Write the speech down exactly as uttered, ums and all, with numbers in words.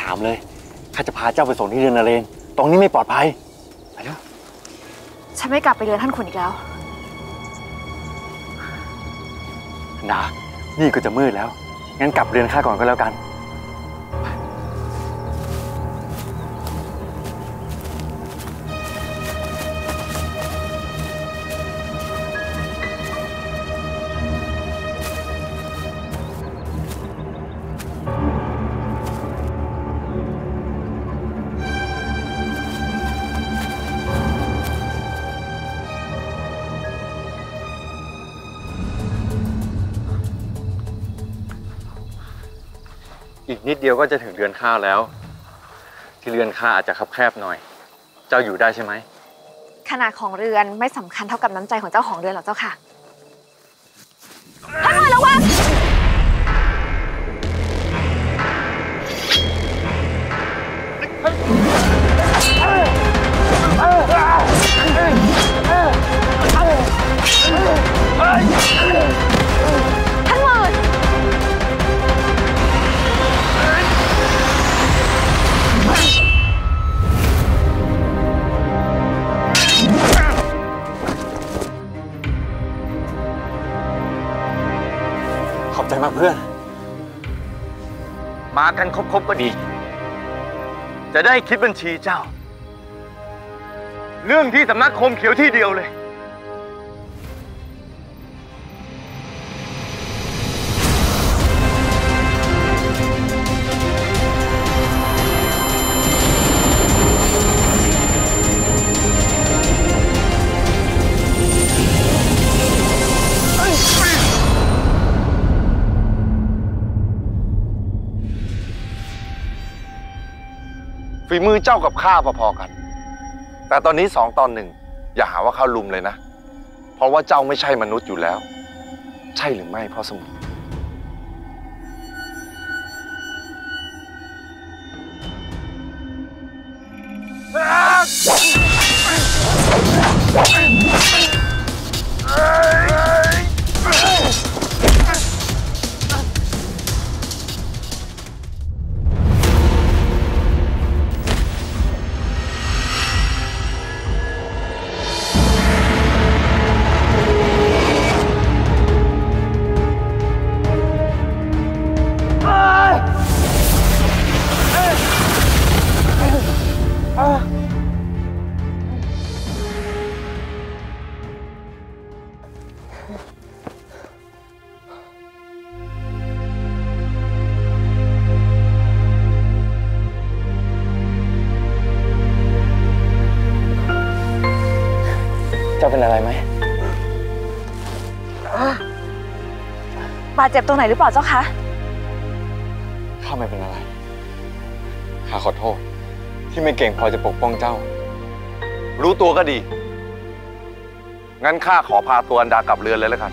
ถามเลยข้าจะพาเจ้าไปส่งที่เรือนนเรนตรงนี้ไม่ปลอดภัยไปเถอะฉันไม่กลับไปเรือนท่านขุนอีกแล้วนะนี่ก็จะมืดแล้วงั้นกลับเรือนข้าก่อนก็แล้วกันอีกนิดเดียวก็จะถึงเรือนข้าแล้วที่เรือนข้าอาจจะคับแคบหน่อยเจ้าอยู่ได้ใช่ไหมขนาดของเรือนไม่สำคัญเท่ากับน้ำใจของเจ้าของเรือนหรอกเจ้าค่ะท่านระวังท่านหมื่นขอบใจมากเพื่อนมากันครบๆก็ดีจะได้คิดบัญชีเจ้าเรื่องที่สำนักคมเขียวที่เดียวเลยฝีมือเจ้ากับข้าพอๆกันแต่ตอนนี้สองตอนหนึ่งอย่าหาว่าข้าลุมเลยนะเพราะว่าเจ้าไม่ใช่มนุษย์อยู่แล้วใช่หรือไม่พ่อสมุนเป็นอะไรไหมบาดเจ็บตรงไหนหรือเปล่าเจ้าคะข้าไม่เป็นอะไรข้าขอโทษที่ไม่เก่งพอจะปกป้องเจ้ารู้ตัวก็ดีงั้นข้าขอพาตัวอันดากลับเรือนเลยแล้วกัน